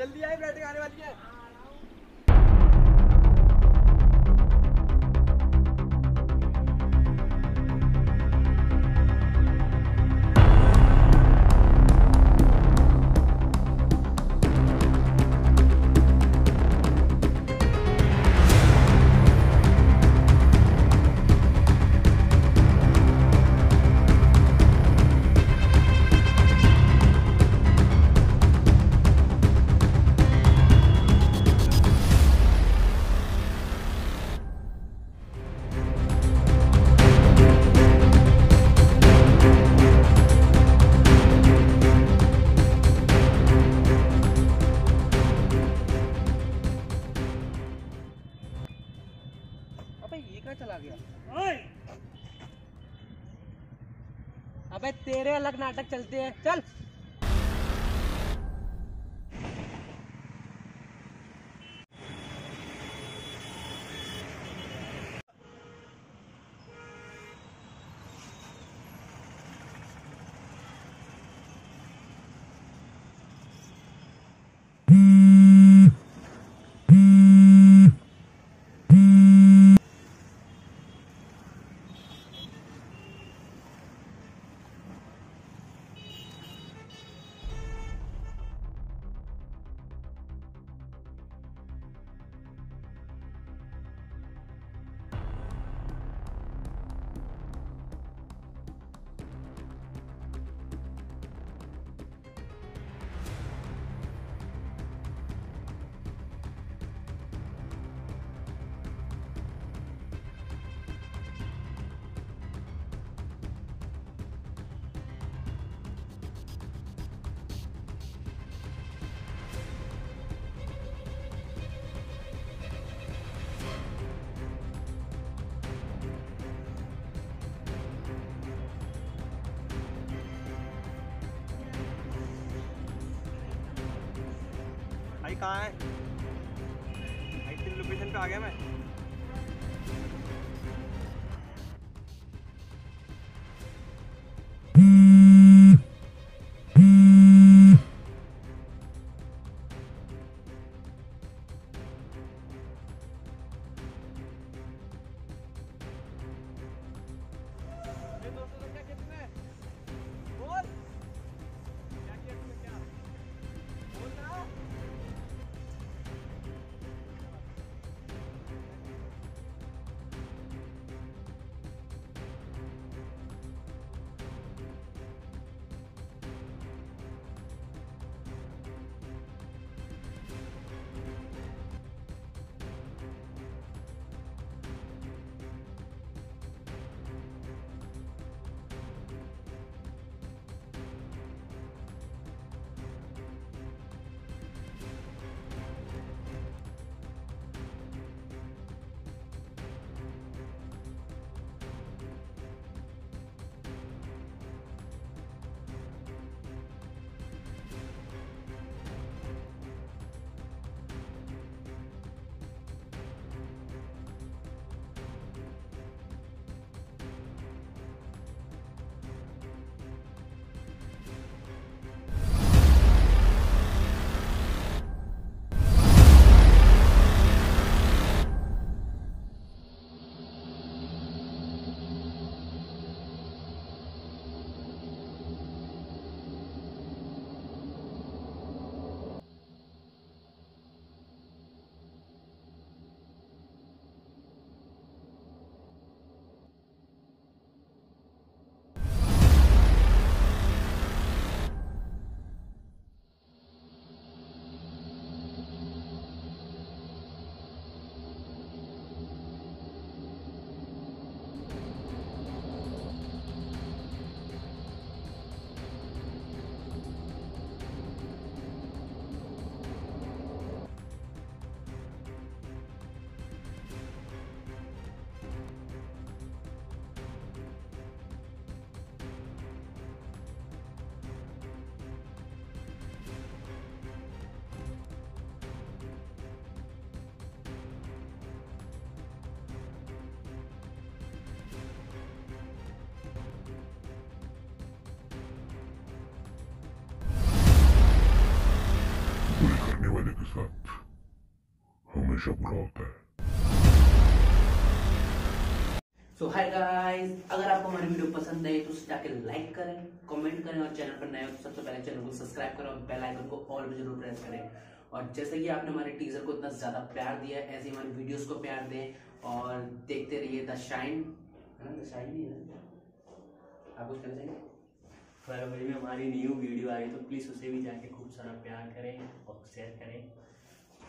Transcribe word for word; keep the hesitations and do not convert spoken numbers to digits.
जल्दी आए, बैठक आने वाली है। चला गया। अबे तेरे अलग नाटक चलते हैं, चल। कहाँ है? तेरी लोकेशन पे आ गया मैं। सकता है। So, hi guys, अगर आपको हमारी वीडियो पसंद आए तो उसे जाके लाइक करें, कमेंट करें और चैनल पर नए हो तो सबसे पहले चैनल को सब्सक्राइब करें और बेल आइकन को ऑल में जरूर प्रेस करें। और जैसे कि आपने हमारे टीजर को इतना ज्यादा प्यार दिया है, ऐसे ही हमारी वीडियोस को प्यार दें और देखते रहिए द शाइन। है ना, द शाइन नहीं है? आप कुछ कहना चाहेंगे? फरवरी में हमारी न्यू वीडियो आ रही है तो प्लीज उसे भी जाके खूब सारा प्यार करें और शेयर करें।